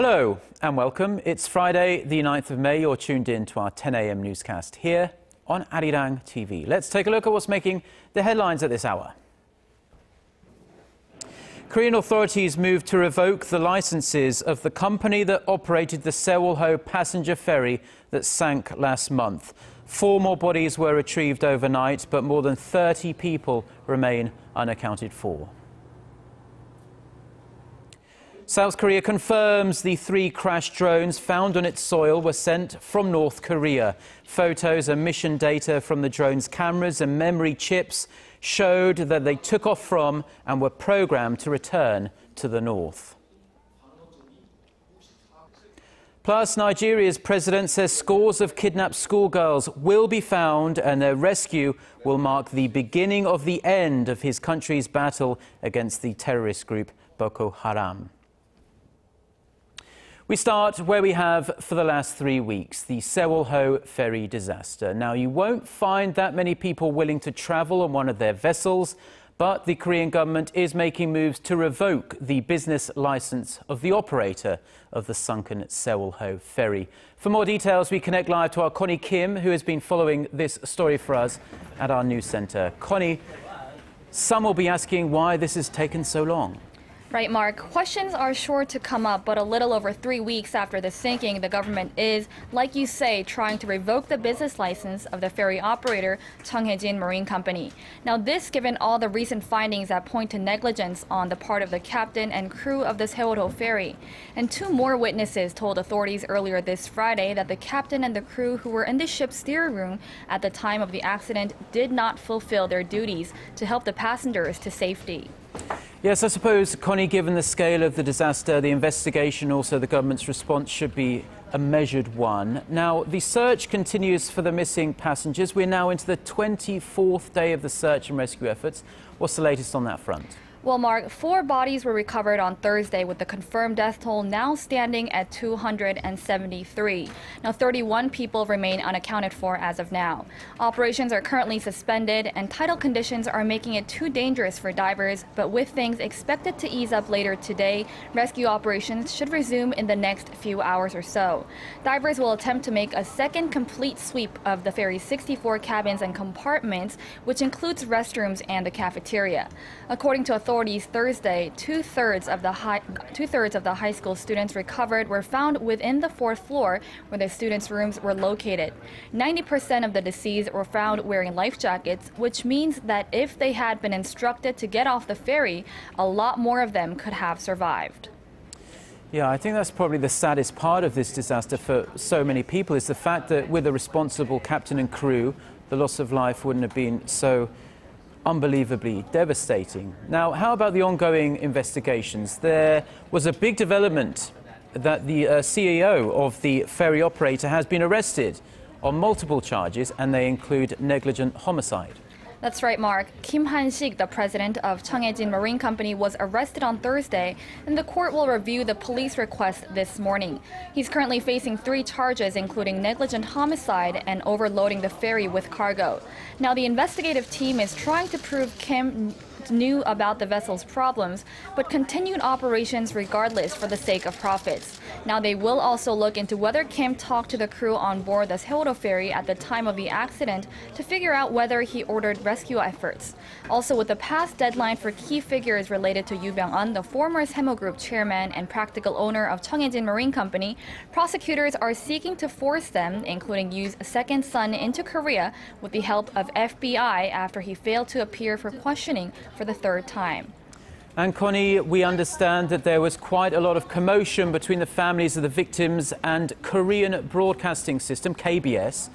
Hello and welcome. It's Friday, the 9th of May. You're tuned in to our 10 AM newscast here on Arirang TV. Let's take a look at what's making the headlines at this hour. Korean authorities moved to revoke the licenses of the company that operated the Sewol-ho passenger ferry that sank last month. 4 more bodies were retrieved overnight, but more than 30 people remain unaccounted for. South Korea confirms the 3 crashed drones found on its soil were sent from North Korea. Photos and mission data from the drones' cameras and memory chips showed that they took off from and were programmed to return to the north. Plus, Nigeria's president says scores of kidnapped schoolgirls will be found and their rescue will mark the beginning of the end of his country's battle against the terrorist group Boko Haram. We start where we have for the last 3 weeks, the Sewol-ho ferry disaster. Now, you won't find that many people willing to travel on one of their vessels, but the Korean government is making moves to revoke the business license of the operator of the sunken Sewol-ho ferry. For more details, we connect live to our Connie Kim, who has been following this story for us at our news centre. Connie, some will be asking why this has taken so long. Right, Mark. Questions are sure to come up, but a little over 3 weeks after the sinking, the government is, like you say, trying to revoke the business license of the ferry operator, Cheonghaejin Marine Company. Now, this given all the recent findings that point to negligence on the part of the captain and crew of the Sewol-ho ferry. And 2 more witnesses told authorities earlier this Friday that the captain and the crew who were in the ship's steering room at the time of the accident did not fulfill their duties to help the passengers to safety. Yes, I suppose, Connie, given the scale of the disaster, the investigation, also the government's response should be a measured one. Now, the search continues for the missing passengers. We're now into the 24th day of the search and rescue efforts. What's the latest on that front? Well, Mark, 4 bodies were recovered on Thursday, with the confirmed death toll now standing at 273. Now, 31 people remain unaccounted for as of now. Operations are currently suspended, and tidal conditions are making it too dangerous for divers. But with things expected to ease up later today, rescue operations should resume in the next few hours or so. Divers will attempt to make a second complete sweep of the ferry's 64 cabins and compartments, which includes restrooms and a cafeteria. According to authorities Thursday, two-thirds of the high school students recovered were found within the 4th floor where the students' rooms were located. 90% of the deceased were found wearing life jackets, which means that if they had been instructed to get off the ferry, a lot more of them could have survived. Yeah, I think that's probably the saddest part of this disaster for so many people, is the fact that with a responsible captain and crew, the loss of life wouldn't have been so unbelievably devastating. Now, how about the ongoing investigations? There was a big development that the CEO of the ferry operator has been arrested on multiple charges, and they include negligent homicide. That's right, Mark. Kim Han-sik, the president of Cheonghaejin Marine Company, was arrested on Thursday, and the court will review the police request this morning. He's currently facing 3 charges, including negligent homicide and overloading the ferry with cargo. Now, the investigative team is trying to prove Kim knew about the vessel's problems, but continued operations regardless for the sake of profits. Now, they will also look into whether Kim talked to the crew on board the Sewol-ho ferry at the time of the accident to figure out whether he ordered rescue efforts. Also, with the past deadline for key figures related to Yu byung, the former Saemo Group chairman and practical owner of Cheonghaejin Marine Company, prosecutors are seeking to force them, including Yu's second son, into Korea with the help of FBI after he failed to appear for questioning for the 3rd time. And Connie, we understand that there was quite a lot of commotion between the families of the victims and Korean broadcasting system, KBS,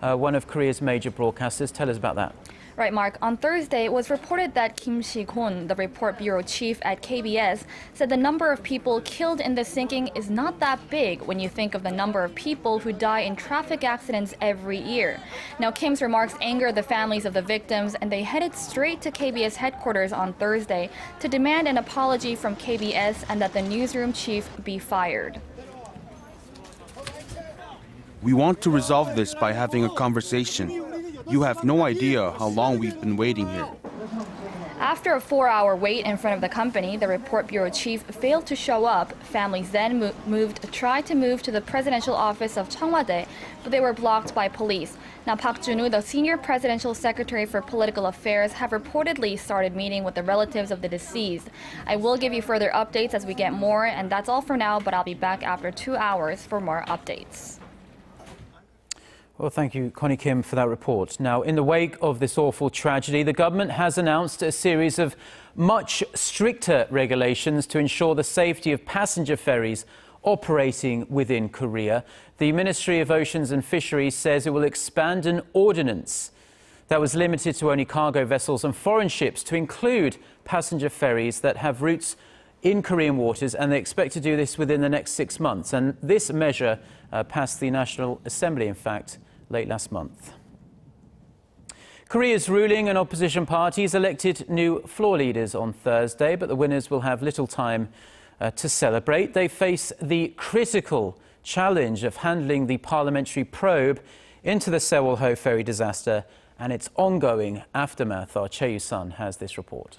one of Korea's major broadcasters. Tell us about that. Right, Mark. On Thursday, it was reported that Kim Shi-hoon, the report bureau chief at KBS, said the number of people killed in the sinking is not that big when you think of the number of people who die in traffic accidents every year. Now, Kim's remarks angered the families of the victims, and they headed straight to KBS headquarters on Thursday to demand an apology from KBS and that the newsroom chief be fired. We want to resolve this by having a conversation. You have no idea how long we've been waiting here. After a 4-hour wait in front of the company, the report bureau chief failed to show up. Families then tried to move to the presidential office of Cheong Wa Dae, but they were blocked by police. Now, Park Jun-woo, the senior presidential secretary for political affairs, have reportedly started meeting with the relatives of the deceased. I will give you further updates as we get more, and that's all for now, but I'll be back after 2 hours for more updates. Well, thank you, Connie Kim, for that report. Now, in the wake of this awful tragedy, the government has announced a series of much stricter regulations to ensure the safety of passenger ferries operating within Korea. The Ministry of Oceans and Fisheries says it will expand an ordinance that was limited to only cargo vessels and foreign ships to include passenger ferries that have routes in Korean waters, and they expect to do this within the next 6 months. And this measure passed the National Assembly, in fact, late last month. Korea's ruling and opposition parties elected new floor leaders on Thursday, but the winners will have little time to celebrate. They face the critical challenge of handling the parliamentary probe into the Sewol-ho ferry disaster and its ongoing aftermath. Our Choi Yu-sun has this report.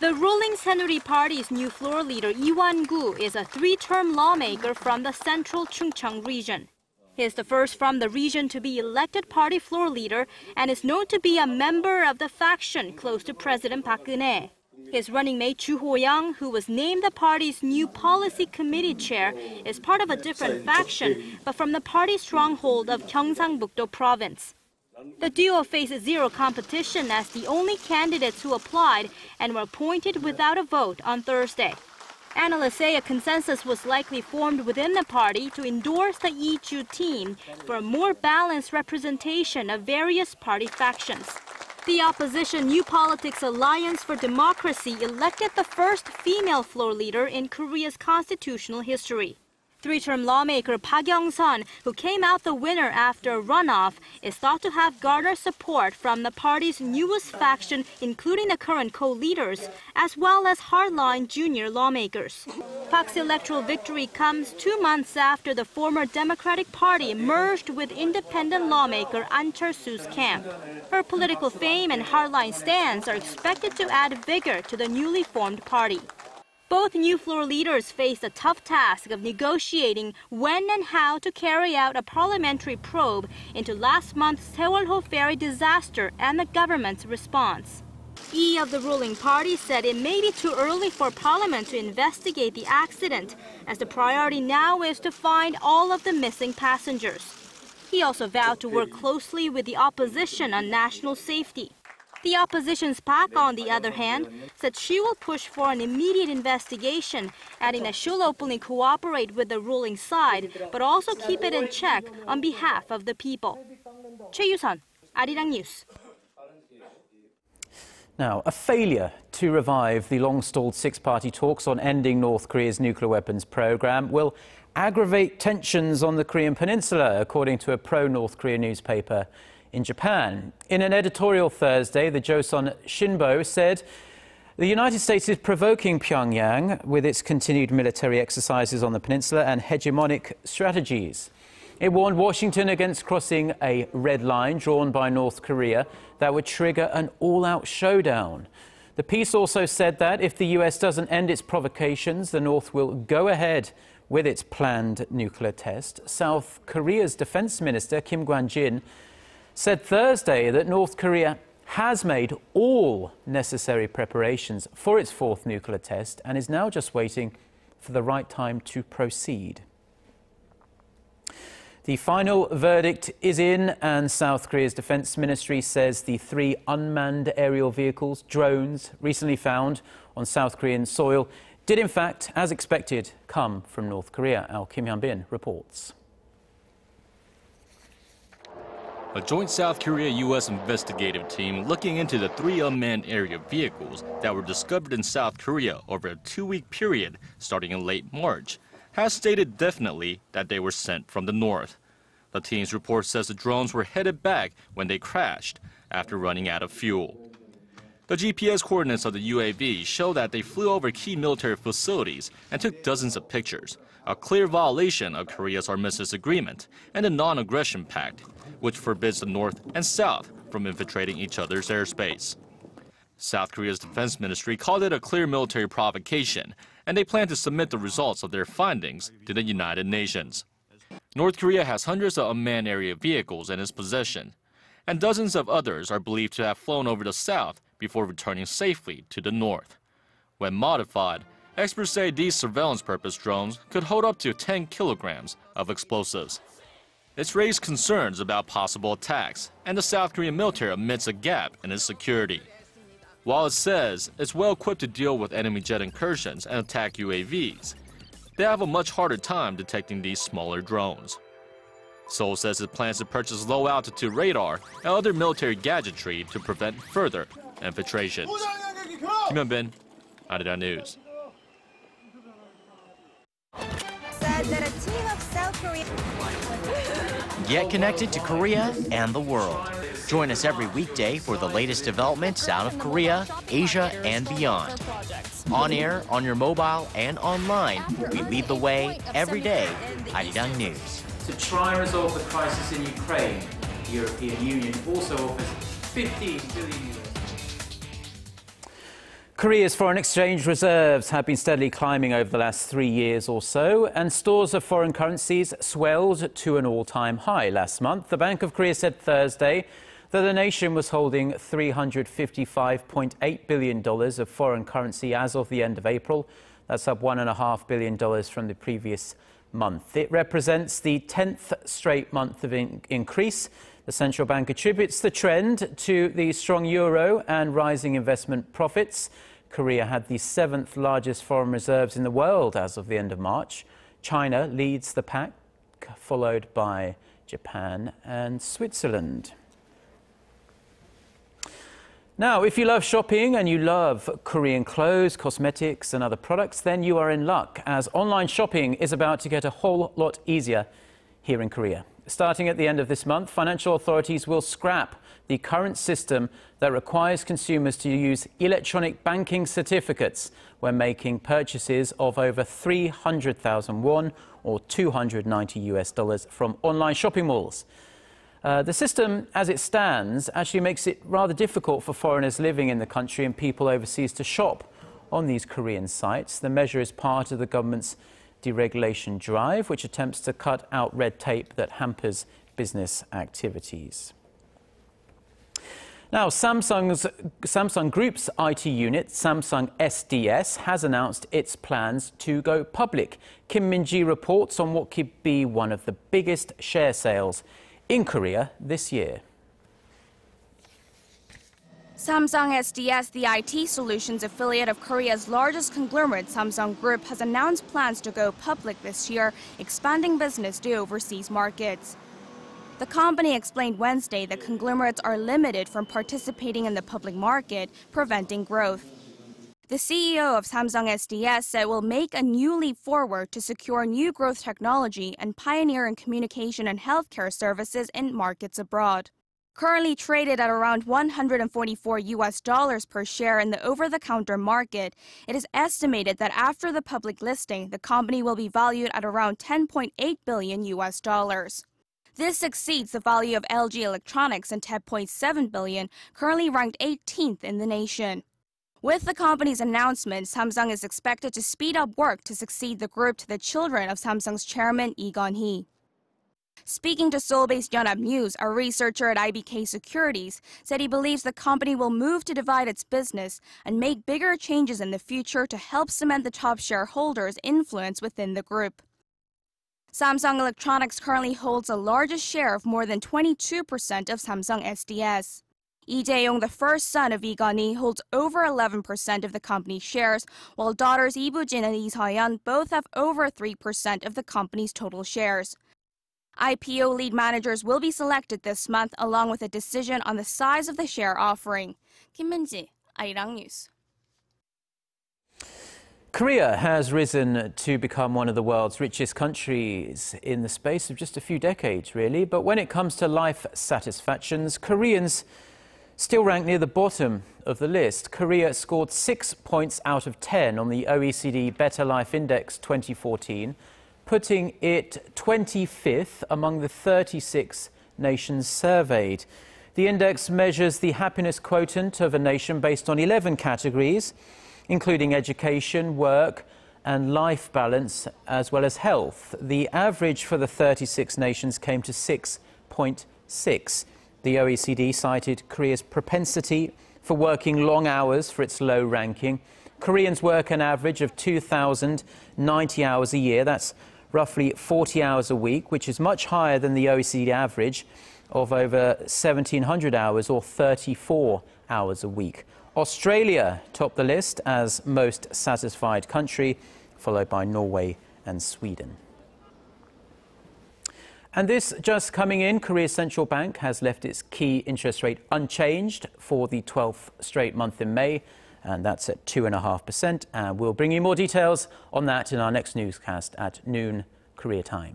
The ruling Saenuri Party's new floor leader, Lee Wan-Koo, is a 3-term lawmaker from the central Chungcheong region. He is the first from the region to be elected party floor leader and is known to be a member of the faction close to President Park Geun-hye. His running mate, Ju Ho-young, who was named the party's new policy committee chair, is part of a different faction, but from the party stronghold of Gyeongsangbuk-do province. The duo faces zero competition as the only candidates who applied and were appointed without a vote on Thursday. Analysts say a consensus was likely formed within the party to endorse the Ichu team for a more balanced representation of various party factions. The opposition New Politics Alliance for Democracy elected the first female floor leader in Korea's constitutional history. 3-term lawmaker Park Young-sun, who came out the winner after a runoff, is thought to have garnered support from the party's newest faction, including the current co-leaders, as well as hardline junior lawmakers. Park's electoral victory comes 2 months after the former Democratic Party merged with independent lawmaker An Cheol-soo's camp. Her political fame and hardline stance are expected to add vigor to the newly formed party. Both new floor leaders face the tough task of negotiating when and how to carry out a parliamentary probe into last month's Sewol-ho ferry disaster and the government's response. E of the ruling party said it may be too early for parliament to investigate the accident, as the priority now is to find all of the missing passengers. He also vowed to work closely with the opposition on national safety. The opposition's Park, on the other hand, said she will push for an immediate investigation, adding that she'll openly cooperate with the ruling side, but also keep it in check on behalf of the people. Choi Yu-sun, ARIRANG NEWS. Now, a failure to revive the long-stalled six-party talks on ending North Korea's nuclear weapons program will aggravate tensions on the Korean peninsula, according to a pro-North Korea newspaper in Japan. In an editorial Thursday, the Joson Shinbo said the United States is provoking Pyongyang with its continued military exercises on the peninsula and hegemonic strategies. It warned Washington against crossing a red line drawn by North Korea that would trigger an all-out showdown. The piece also said that if the US doesn't end its provocations, the North will go ahead with its planned nuclear test. South Korea's defense minister, Kim Guan Jin, said Thursday that North Korea has made all necessary preparations for its fourth nuclear test and is now just waiting for the right time to proceed. The final verdict is in, and South Korea's defense ministry says the 3 unmanned aerial vehicles, drones, recently found on South Korean soil did in fact, as expected, come from North Korea. Our Kim Hyun-bin reports. A joint South Korea-U.S. investigative team looking into the 3 unmanned aerial vehicles that were discovered in South Korea over a 2-week period starting in late March has stated definitely that they were sent from the north. The team's report says the drones were headed back when they crashed after running out of fuel. The GPS coordinates of the UAV show that they flew over key military facilities and took dozens of pictures, a clear violation of Korea's armistice agreement and the non-aggression pact, which forbids the North and South from infiltrating each other's airspace. South Korea's defense ministry called it a clear military provocation, and they plan to submit the results of their findings to the United Nations. North Korea has hundreds of unmanned aerial vehicles in its possession, and dozens of others are believed to have flown over the south before returning safely to the north. When modified, experts say these surveillance purpose drones could hold up to 10 kilograms of explosives. It's raised concerns about possible attacks, and the South Korean military admits a gap in its security. While it says it's well equipped to deal with enemy jet incursions and attack UAVs, they have a much harder time detecting these smaller drones. Seoul says it plans to purchase low-altitude radar and other military gadgetry to prevent further infiltrations. Kim Hyun-bin, ARIRANG News. Get connected to Korea and the world. Join us every weekday for the latest developments out of Korea, Asia, and beyond. On air, on your mobile, and online, we lead the way every day. ARIRANG News. To try and resolve the crisis in Ukraine, the European Union also offers $15 billion. Korea's foreign exchange reserves have been steadily climbing over the last 3 years or so, and stores of foreign currencies swelled to an all-time high last month. The Bank of Korea said Thursday that the nation was holding $355.8 billion of foreign currency as of the end of April. That's up $1.5 billion from the previous month. It represents the 10th straight month of increase. The central bank attributes the trend to the strong euro and rising investment profits. Korea had the 7th largest foreign reserves in the world as of the end of March. China leads the pack, followed by Japan and Switzerland. Now, if you love shopping and you love Korean clothes, cosmetics and other products, then you are in luck, as online shopping is about to get a whole lot easier here in Korea. Starting at the end of this month, financial authorities will scrap the current system that requires consumers to use electronic banking certificates when making purchases of over 300,000 won or $290 from online shopping malls. The system, as it stands, actually makes it rather difficult for foreigners living in the country and people overseas to shop on these Korean sites. The measure is part of the government's deregulation drive, which attempts to cut out red tape that hampers business activities. Now, Samsung Group's IT unit, Samsung SDS, has announced its plans to go public. Kim Min-ji reports on what could be one of the biggest share sales in Korea this year. Samsung SDS, the IT solutions affiliate of Korea's largest conglomerate, Samsung Group, has announced plans to go public this year, expanding business to overseas markets. The company explained Wednesday that conglomerates are limited from participating in the public market, preventing growth. The CEO of Samsung SDS said it will make a new leap forward to secure new growth technology and pioneer in communication and healthcare services in markets abroad. Currently traded at around $144 per share in the over-the-counter market, it is estimated that after the public listing, the company will be valued at around $10.8 billion. This exceeds the value of LG Electronics and $10.7 billion, currently ranked 18th in the nation. With the company's announcement, Samsung is expected to speed up work to succeed the group to the children of Samsung's chairman, Lee Kun-hee. Speaking to Seoul-based Yonhap News, a researcher at IBK Securities said he believes the company will move to divide its business and make bigger changes in the future to help cement the top shareholders' influence within the group. Samsung Electronics currently holds the largest share of more than 22% of Samsung SDS. Lee Jae-yong, the first son of Lee Kun-hee, holds over 11% of the company's shares, while daughters Lee Bu-jin and Lee Seo-yeon both have over 3% of the company's total shares. IPO lead managers will be selected this month, along with a decision on the size of the share offering. Kim Min-ji, Arirang News. Korea has risen to become one of the world's richest countries in the space of just a few decades, really. But when it comes to life satisfactions, Koreans still rank near the bottom of the list. Korea scored 6 points out of 10 on the OECD Better Life Index 2014. Putting it 25th among the 36 nations surveyed. The index measures the happiness quotient of a nation based on 11 categories, including education, work and life balance, as well as health. The average for the 36 nations came to 6.6. The OECD cited Korea's propensity for working long hours for its low ranking. Koreans work an average of 2,090 hours a year. That's roughly 40 hours a week, which is much higher than the OECD average of over 1,700 hours or 34 hours a week. Australia topped the list as most satisfied country, followed by Norway and Sweden. And this just coming in, Korea's central bank has left its key interest rate unchanged for the 12th straight month in May, and that's at 2.5%. And we'll bring you more details on that in our next newscast at noon Korea time.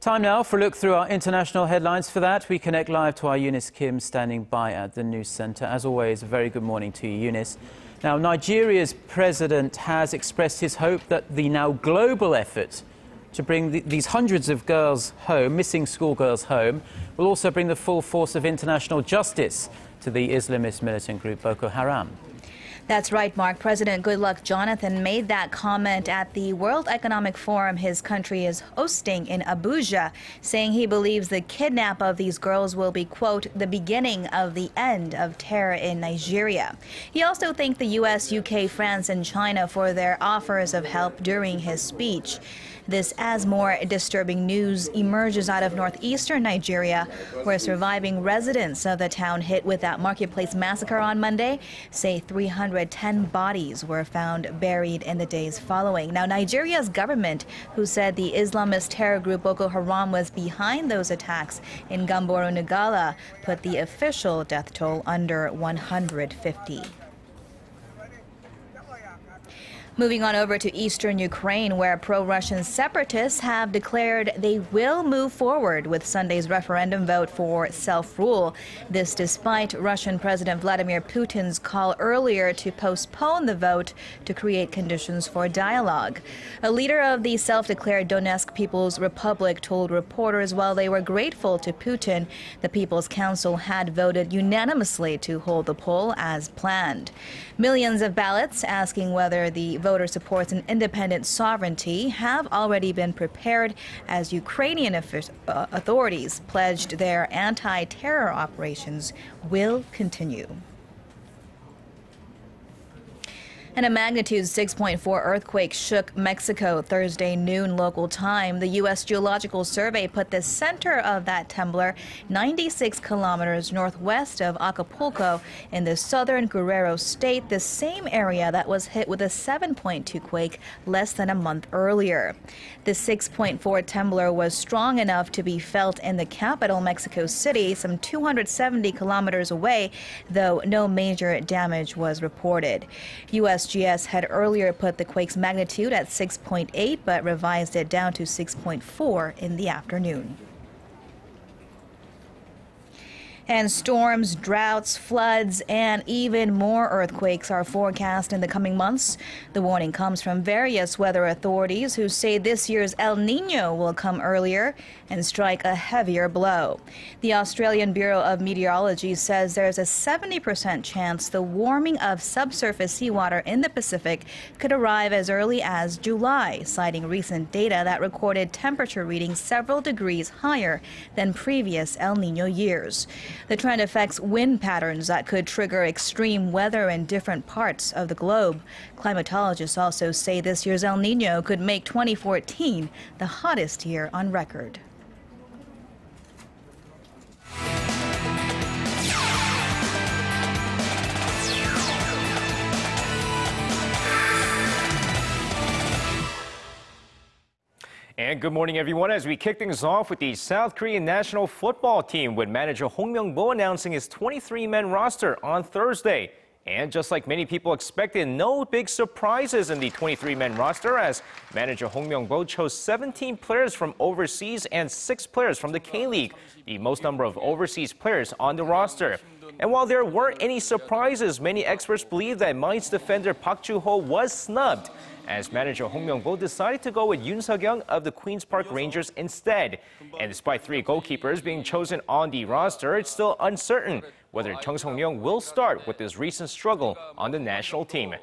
Time now for a look through our international headlines. For that, we connect live to our Eunice Kim standing by at the news centre. As always, a very good morning to you, Eunice. Now, Nigeria's president has expressed his hope that the now global effort to bring these hundreds of girls home, missing schoolgirls home, will also bring the full force of international justice to the Islamist militant group Boko Haram. That's right, Mark. President Goodluck Jonathan made that comment at the World Economic Forum his country is hosting in Abuja, saying he believes the kidnap of these girls will be, quote, the beginning of the end of terror in Nigeria. He also thanked the U.S., U.K., France and China for their offers of help during his speech. This as more disturbing news emerges out of northeastern Nigeria, where surviving residents of the town hit with that marketplace massacre on Monday say 310 bodies were found buried in the days following. Now, Nigeria's government, who said the Islamist terror group Boko Haram was behind those attacks in Gamboru, Nogala, put the official death toll under 150. Moving on over to eastern Ukraine, where pro-Russian separatists have declared they will move forward with Sunday's referendum vote for self-rule. This despite Russian President Vladimir Putin's call earlier to postpone the vote to create conditions for dialogue. A leader of the self-declared Donetsk People's Republic told reporters while they were grateful to Putin, the People's Council had voted unanimously to hold the poll as planned. Millions of ballots asking whether the voter supports an independent sovereignty have already been prepared as Ukrainian authorities pledged their anti-terror operations will continue. And a magnitude 6.4 earthquake shook Mexico Thursday noon local time. The U.S. Geological Survey put the center of that tremor 96 kilometers northwest of Acapulco in the southern Guerrero state, the same area that was hit with a 7.2 quake less than a month earlier. The 6.4 tremor was strong enough to be felt in the capital, Mexico City, some 270 kilometers away, though no major damage was reported. USGS had earlier put the quake's magnitude at 6.8, but revised it down to 6.4 in the afternoon. And storms, droughts, floods, and even more earthquakes are forecast in the coming months. The warning comes from various weather authorities who say this year's El Nino will come earlier and strike a heavier blow. The Australian Bureau of Meteorology says there's a 70% chance the warming of subsurface seawater in the Pacific could arrive as early as July, citing recent data that recorded temperature readings several degrees higher than previous El Nino years. The trend affects wind patterns that could trigger extreme weather in different parts of the globe. Climatologists also say this year's El Nino could make 2014 the hottest year on record. And good morning, everyone. As we kick things off with the South Korean national football team, with manager Hong Myung-bo announcing his 23-man roster on Thursday And just like many people expected, no big surprises in the 23-man roster as manager Hong Myung-bo chose 17 players from overseas and 6 players from the K-League, the most number of overseas players on the roster. And while there weren't any surprises, many experts believe that Mainz defender Park Ju-ho was snubbed, as manager Hong Myung-bo decided to go with Yoon Seok-young of the Queen's Park Rangers instead. And despite 3 goalkeepers being chosen on the roster, it's still uncertain whether Chung Sung-young will start with his recent struggle on the national team.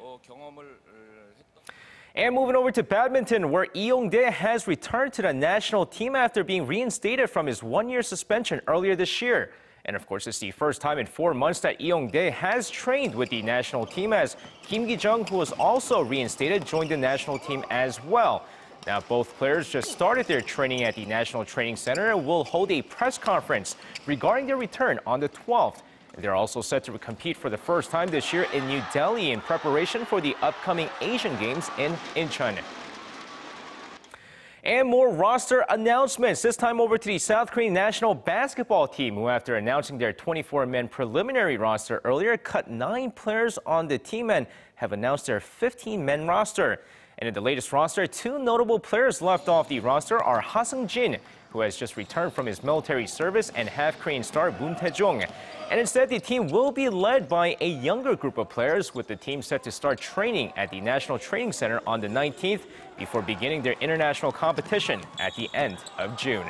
And moving over to badminton, where Lee Yong-dae has returned to the national team after being reinstated from his 1-year suspension earlier this year. And of course, it's the first time in 4 months that Lee Yong-dae has trained with the national team, as Kim Gi-jeong, who was also reinstated, joined the national team as well. Now, both players just started their training at the National Training Center and will hold a press conference regarding their return on the 12th. And they're also set to compete for the first time this year in New Delhi in preparation for the upcoming Asian Games in Incheon. And more roster announcements, this time over to the South Korean national basketball team, who after announcing their 24-man preliminary roster earlier, cut 9 players on the team and have announced their 15-man roster. And in the latest roster, 2 notable players left off the roster are Ha Seung-jin, who has just returned from his military service, and half-Korean star Moon Tae-jong. And instead, the team will be led by a younger group of players, with the team set to start training at the National Training Center on the 19th before beginning their international competition at the end of June.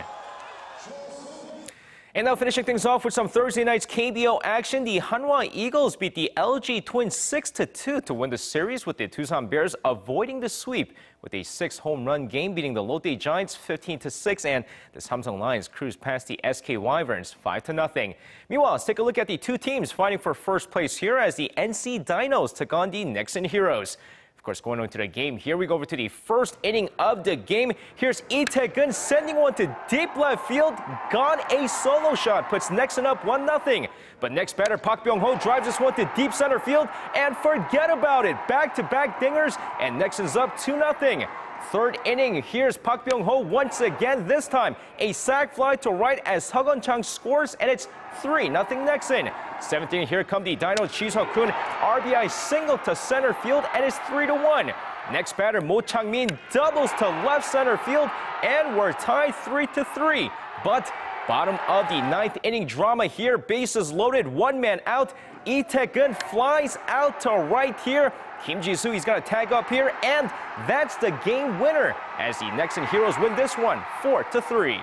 And now finishing things off with some Thursday night's KBO action, the Hanwha Eagles beat the LG Twins 6-2 to win the series, with the Tucson Bears avoiding the sweep with a 6 home run game, beating the Lotte Giants 15-6, and the Samsung Lions cruised past the SK Wyverns 5-0. Meanwhile, let's take a look at the 2 teams fighting for first place here, as the NC Dinos took on the Nexen Heroes. Of course, going on to the game here, we go over to the first inning of the game. Here's Lee Tae-geun sending one to deep left field. Gone, a solo shot puts Nexen up 1-0. But next batter Park Byung Ho drives this one to deep center field, and forget about it. Back-to-back dingers, and Nexen's up 2-0. Third inning, here's Park Byung Ho once again. This time, a sac fly to right as Seok-eun Chang scores, and it's 3-0 Nexen. Seventh inning, here come the Dino Ji-seok-kun. RBI single to center field, and it's 3-1. Next batter, Mo Chang-min doubles to left center field, and we're tied 3-3. But bottom of the ninth inning drama here, bases loaded, 1 man out. Lee Tae-geun flies out to right here. Kim Ji-soo, he's got a tag up here, and that's the game winner as the Nexen Heroes win this one 4-3.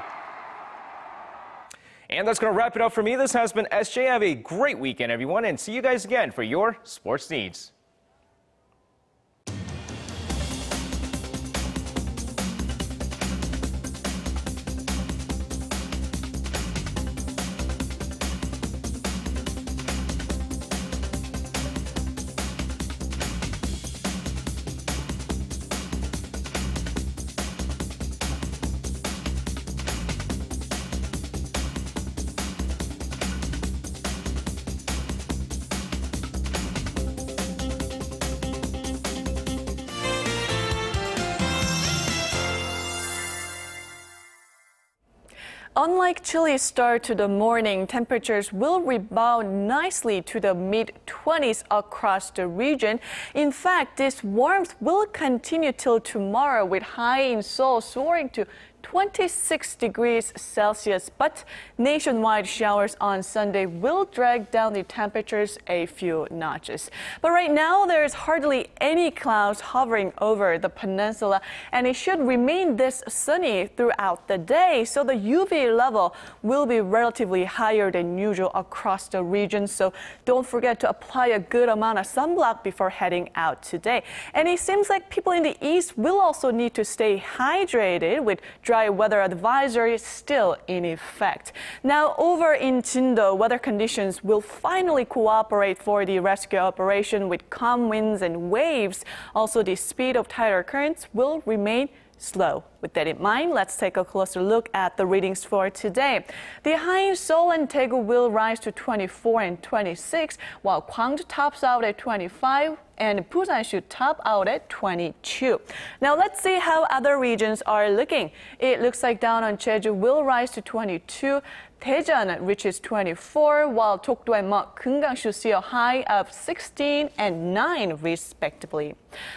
And that's going to wrap it up for me. This has been SJ. Have a great weekend, everyone, and see you guys again for your sports needs. Unlike chilly start to the morning, temperatures will rebound nicely to the mid-20s across the region. In fact, this warmth will continue till tomorrow, with high in Seoul soaring to 26 degrees Celsius. But nationwide showers on Sunday will drag down the temperatures a few notches. But right now, there's hardly any clouds hovering over the peninsula, and it should remain this sunny throughout the day. So the UV level will be relatively higher than usual across the region. So don't forget to apply a good amount of sunblock before heading out today. And it seems like people in the east will also need to stay hydrated, with dry weather advisory is still in effect. Now over in Jindo, weather conditions will finally cooperate for the rescue operation, with calm winds and waves. Also, the speed of tidal currents will remain slow. With that in mind, let's take a closer look at the readings for today. The high in Seoul and Daegu will rise to 24 and 26, while Gwangju tops out at 25 and Busan should top out at 22. Now let's see how other regions are looking. It looks like down on Jeju will rise to 22. Daejeon reaches 24, while Dokdo and Gyeonggang-su see a high of 16 and 9, respectively.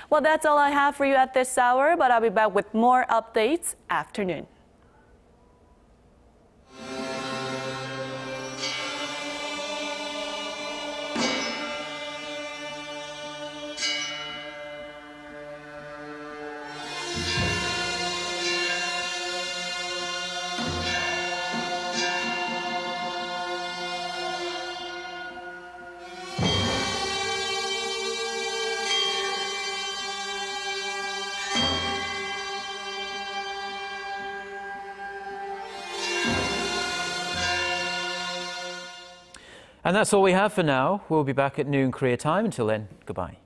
Well, that's all I have for you at this hour, but I'll be back with more updates afternoon. And that's all we have for now. We'll be back at noon Korea time. Until then, goodbye.